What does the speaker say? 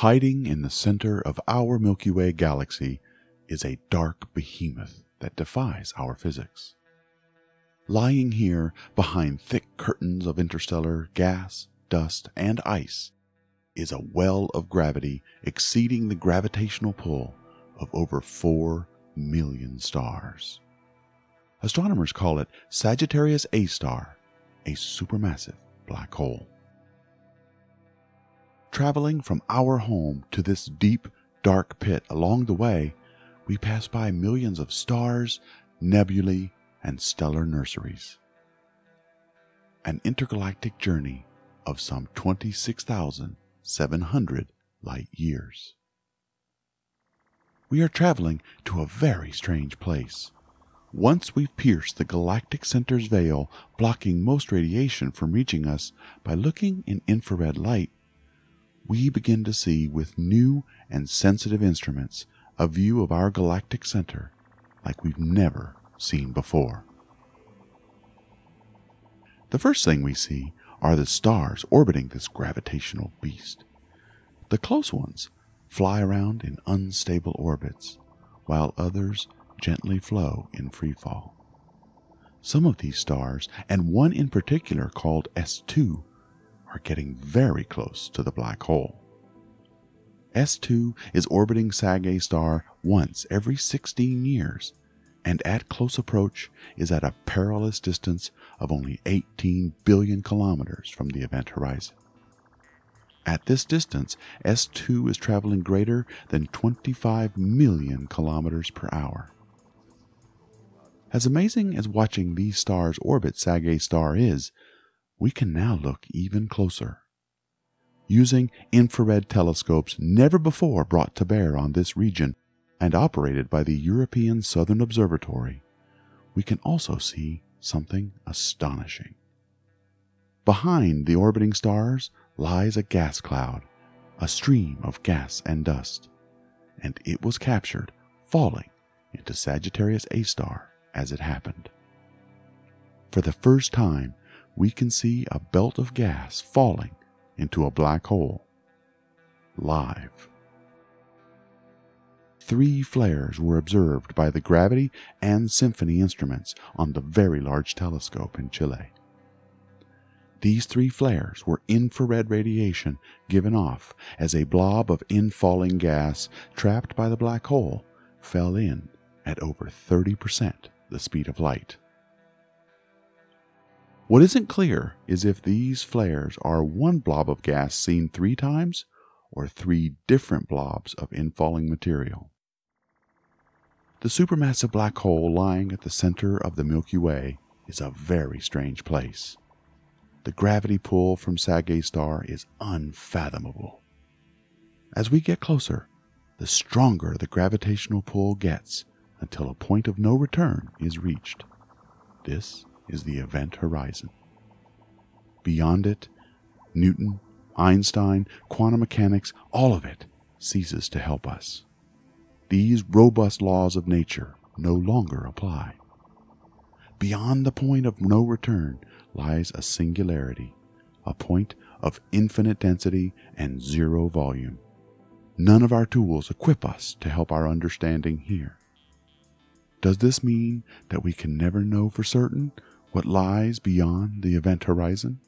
Hiding in the center of our Milky Way galaxy is a dark behemoth that defies our physics. Lying here behind thick curtains of interstellar gas, dust, and ice is a well of gravity exceeding the gravitational pull of over 4 million stars. Astronomers call it Sagittarius A*, a supermassive black hole. Traveling from our home to this deep, dark pit, along the way, we pass by millions of stars, nebulae, and stellar nurseries. An intergalactic journey of some 26,700 light years. We are traveling to a very strange place. Once we've pierced the galactic center's veil, blocking most radiation from reaching us, by looking in infrared light, we begin to see with new and sensitive instruments a view of our galactic center like we've never seen before. The first thing we see are the stars orbiting this gravitational beast. The close ones fly around in unstable orbits, while others gently flow in free fall. Some of these stars, and one in particular called S2, are getting very close to the black hole. S2 is orbiting Sag A* once every 16 years, and at close approach is at a perilous distance of only 18 billion kilometers from the event horizon. At this distance, S2 is traveling greater than 25 million kilometers per hour. As amazing as watching these stars orbit Sag A* is, we can now look even closer. Using infrared telescopes never before brought to bear on this region and operated by the European Southern Observatory, we can also see something astonishing. Behind the orbiting stars lies a gas cloud, a stream of gas and dust, and it was captured falling into Sagittarius A* as it happened. For the first time, we can see a belt of gas falling into a black hole, live. 3 flares were observed by the Gravity and SINFONI instruments on the Very Large Telescope in Chile. These 3 flares were infrared radiation given off as a blob of infalling gas trapped by the black hole fell in at over 30% the speed of light. What isn't clear is if these flares are one blob of gas seen 3 times or 3 different blobs of infalling material. The supermassive black hole lying at the center of the Milky Way is a very strange place. The gravity pull from Sag A* is unfathomable. As we get closer, the stronger the gravitational pull gets until a point of no return is reached. This is the event horizon. Beyond it, Newton, Einstein, quantum mechanics, all of it ceases to help us. These robust laws of nature no longer apply. Beyond the point of no return lies a singularity, a point of infinite density and zero volume. None of our tools equip us to help our understanding here. Does this mean that we can never know for certain what lies beyond the event horizon?